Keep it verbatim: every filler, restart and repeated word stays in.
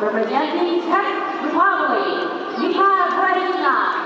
Representing Czech Republic, Mika Karinina.